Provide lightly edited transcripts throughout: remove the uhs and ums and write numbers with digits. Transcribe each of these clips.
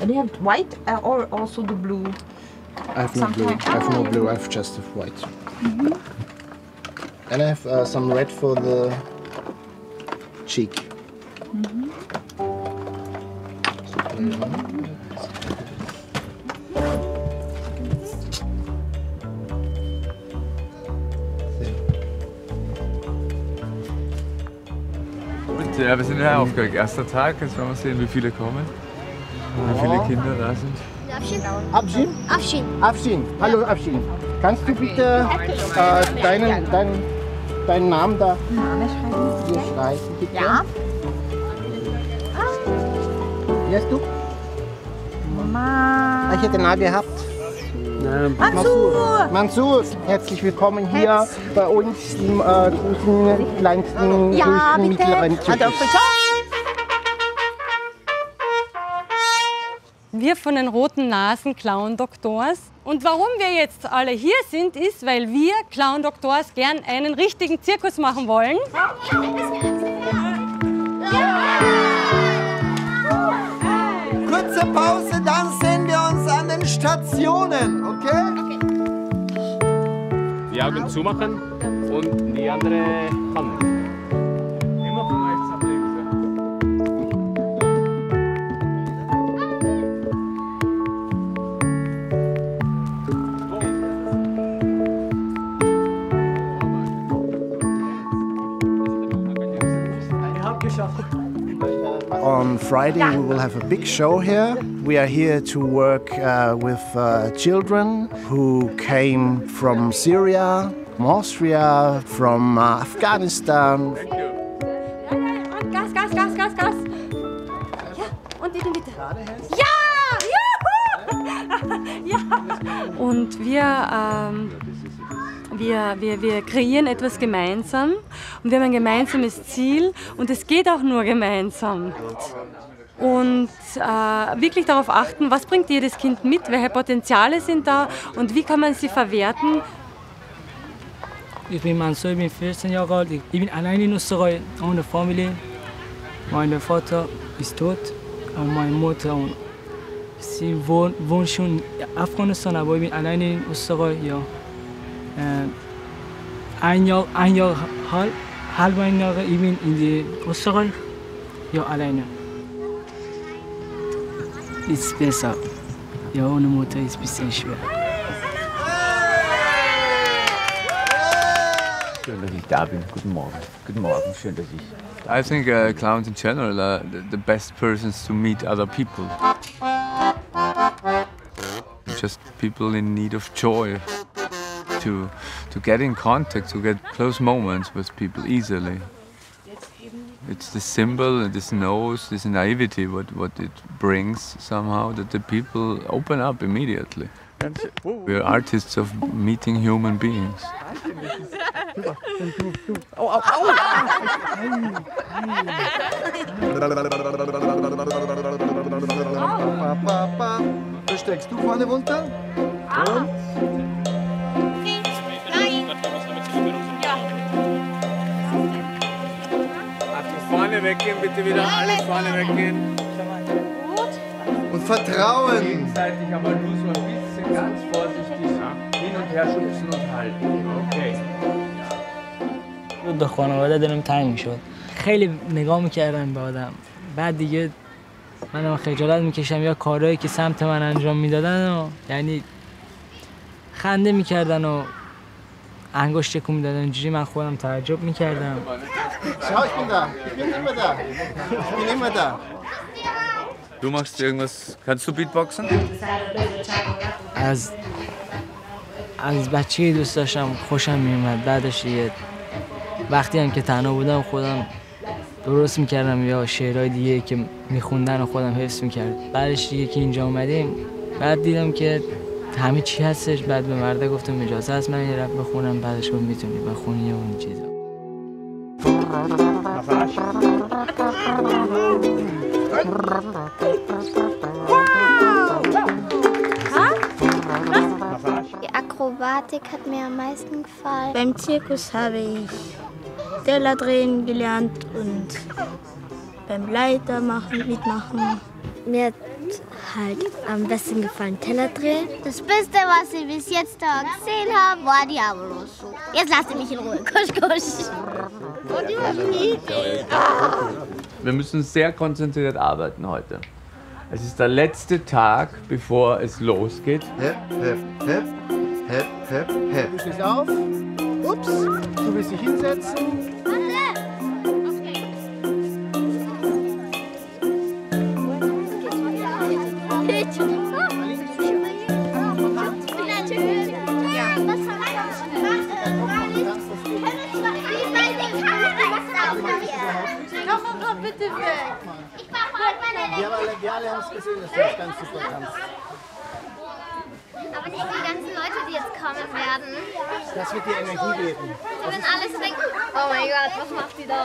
And you have white or also the blue? I have no blue. I have no blue. I have just white. Mm-hmm. And I have some red for the cheek. Mm-hmm. So play around. Ja, wir sind ja aufgeregt. Erster Tag, jetzt wollen wir sehen, wie viele kommen. Wie viele Kinder da sind. Abschin? Abschin? Abschin. Abschin. Hallo Abschin. Kannst du bitte deinen Namen da hier schreiben? Bitte? Ja. Hörst du? Mama. Ich hätte Namen gehabt. Mansur! Mansur, herzlich willkommen hier bei uns im großen, kleinsten, größten, mittleren Zirkus. Wir von den Roten Nasen Clown Doktors. Und warum wir jetzt alle hier sind, ist, weil wir Clown Doktors gern einen richtigen Zirkus machen wollen. Kurze Pause, dann sehen wir uns an den Stationen, okay? Die Augen zumachen und die andere Hand. Immer von rechts nach links. Ihr habt geschafft. On Friday we will have a big show here. We are here to work with children who came from Syria, from Austria, from Afghanistan. Thank you. Und Gas, Gas, Gas, Gas, Gas. Ja, und die bitte. Ja! Juhu! Ja! Und wir kreieren etwas gemeinsam und wir haben ein gemeinsames Ziel und es geht auch nur gemeinsam. Und wirklich darauf achten, was bringt jedes Kind mit, welche Potenziale sind da und wie kann man sie verwerten. Ich bin Mansur, ich bin 14 Jahre alt, ich bin allein in Österreich, ohne Familie. Mein Vater ist tot und meine Mutter, sie wohnt schon in Afghanistan, aber ich bin allein in Österreich. Ja. Halb ein Jahr, ich bin in die Österreich, ja, alleine. Ist besser. Ja, ohne Mutter ist ein bisschen schwer. Schön, dass ich da bin. Guten Morgen. Guten Morgen. Schön, dass ich da bin. I think clowns in general are the best persons to meet other people. Just people in need of joy. To get in contact, to get close moments with people easily. It's the symbol, and this nose, this naivety, what it brings somehow, that the people open up immediately. We're artists of meeting human beings. Da steckst du vorne runter. Vorne weggehen, bitte wieder alles vorne weggehen. Und Vertrauen. Gegenseitig, aber nur so ein bisschen ganz vorsichtig hin und her schubsen und halten. Okay. Durch خانواده دلم تنگ میشد. خیلی نگاه میکردم به آدم. بعد دیگه منم خجالت میکشم یا کارهایی که سمت من انجام میدادن و یعنی خنده میکردن و انگشت تکون میدادن اینجوری من خودم تعجب میکردم. Schau, ich bin da. Ich bin immer da. Ich bin immer da. Du machst irgendwas. Kannst du Beatboxen? از بچگی دوست داشتم خوشم میومد. بعدش دیگه وقتی هم که تنها بودم خودم درست میکردم یا شعرهای دیگه که میخوندن و خودم حفظ میکرد. بعدش دیگه که اینجا اومدیم بعد دیدم که همه چی هستش. بعد به مرده گفتم اجازه هست من یه رپ بخونم. بعدش گفت میتونی بخونی اون چیزا. Die Akrobatik hat mir am meisten gefallen. Beim Zirkus habe ich Teller drehen gelernt und beim Leiter machen, mitmachen. Mir halt am besten gefallen? Tellerdrehen? Das Beste, was ich bis jetzt da gesehen habe, war Diabolos. Jetzt lasst ihr mich in Ruhe. Kusch, kusch. Wir müssen sehr konzentriert arbeiten heute. Es ist der letzte Tag, bevor es losgeht. Hep, hep, hep, hep, hep, hep. Du stehst auf. Ups, du willst dich hinsetzen. Bitte weg! Ich mach mal meine Leute. Wir alle haben es gesehen, dass du das ganz super kannst. Aber nicht die ganzen Leute, die jetzt kommen werden. Das wird dir Energie geben. Und wenn alles denken, oh mein Gott, was macht die da?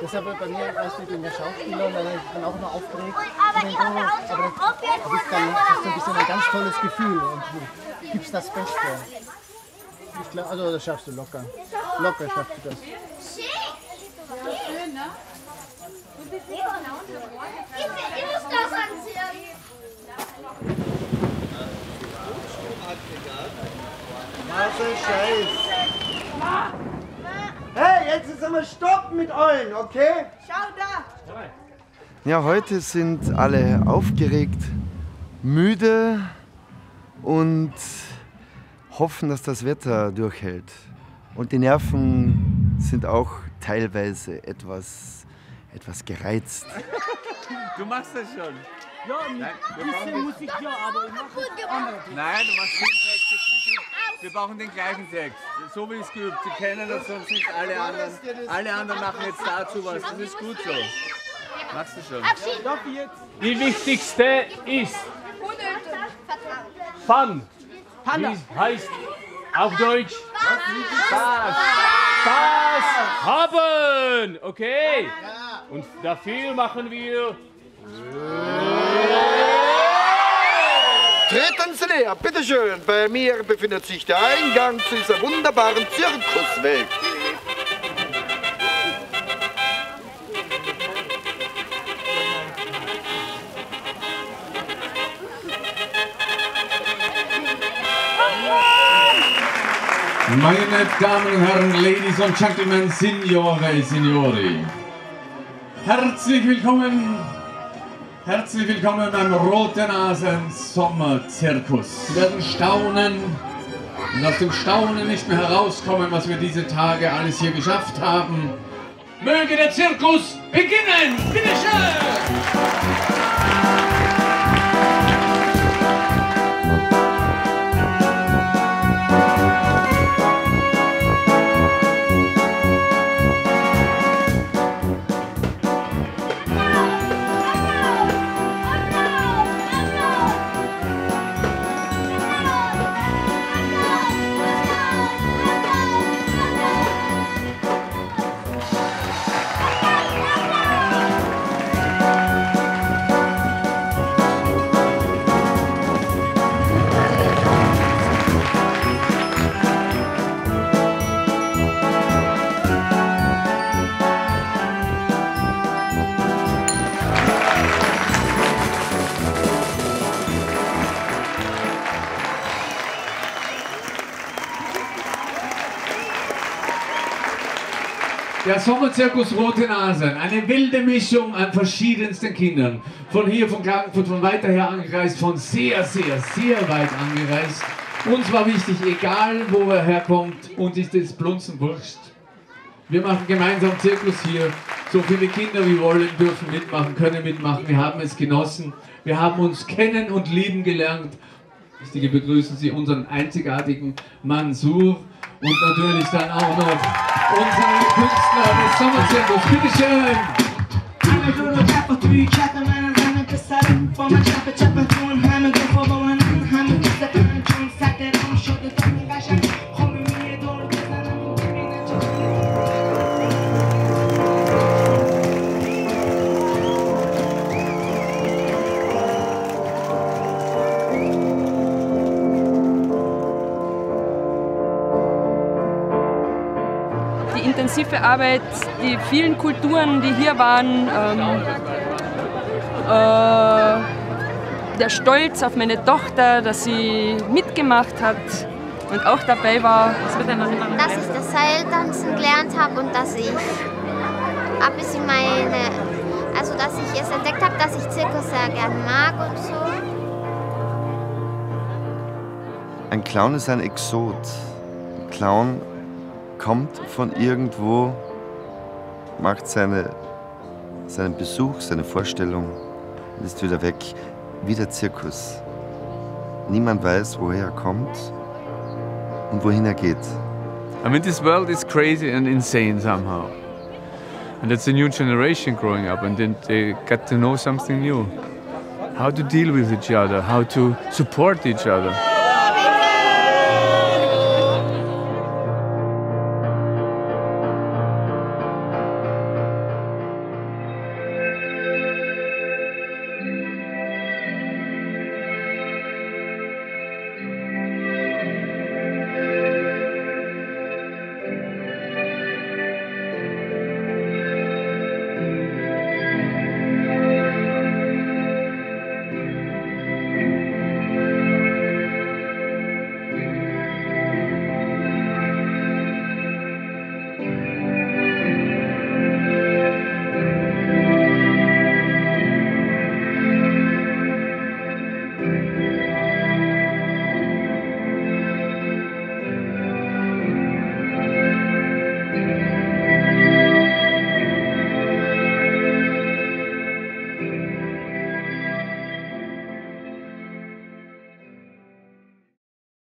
Deshalb wird bei mir ein Ausblick in der Schauspieler und dann bin ich auch noch aufgeregt. Aber ich habe auch schon aufgeregt. Das ist ein ganz tolles Gefühl. Und du gibst das Beste. Ich glaub, also das schaffst du locker. Locker schaffst du das. Schick! Ja, schön, ne? Hey, jetzt ist aber Stopp mit euch, okay? Schau da! Ja, heute sind alle aufgeregt, müde und hoffen, dass das Wetter durchhält. Und die Nerven sind auch teilweise etwas gereizt. Du machst das schon. Ja, ein bisschen muss ich ja, aber ich mache es anders. Nein, du machst den Text. Wir brauchen den gleichen Text. So wie es geübt. Sie kennen das, sonst nicht alle anderen. Alle anderen machen jetzt dazu was. Das ist gut so. Machst du schon. Die wichtigste ist Fun. Wie heißt auf Deutsch Spaß. Spaß haben. Okay. Und dafür machen wir... Treten Sie näher, bitteschön. Bei mir befindet sich der Eingang zu dieser wunderbaren Zirkuswelt. Meine Damen und Herren, Ladies und Gentlemen, Signore, Signori. Herzlich willkommen beim Roten Nasen-Sommerzirkus. Sie werden staunen und aus dem Staunen nicht mehr herauskommen, was wir diese Tage alles hier geschafft haben. Möge der Zirkus beginnen! Bitte Der Sommerzirkus Rote Nase, eine wilde Mischung an verschiedensten Kindern. Von hier, von Klagenfurt, von weiter her angereist, von sehr, sehr, sehr weit angereist. Uns war wichtig, egal wo er herkommt, uns ist das Blunzen wurscht. Wir machen gemeinsam Zirkus hier. So viele Kinder wie wollen, dürfen mitmachen, können mitmachen. Wir haben es genossen. Wir haben uns kennen und lieben gelernt. Wichtige begrüßen Sie unseren einzigartigen Mansur. Und natürlich dann auch noch unsere Künstler des Sommerzirkus. Bitte schön! Intensive Arbeit, die vielen Kulturen, die hier waren, der Stolz auf meine Tochter, dass sie mitgemacht hat und auch dabei war. Dass ich das Seiltanzen gelernt habe und dass ich ein bisschen dass ich es entdeckt habe, dass ich Zirkus sehr gerne mag und so. Ein Clown ist ein Exot. Ein Clown kommt von irgendwo, macht seinen Besuch, seine Vorstellung und ist wieder weg. Wie der Zirkus. Niemand weiß, woher er kommt und wohin er geht. I mean, this world is crazy and insane somehow. And it's a new generation growing up, and then they got to know something new. How to deal with each other, how to support each other.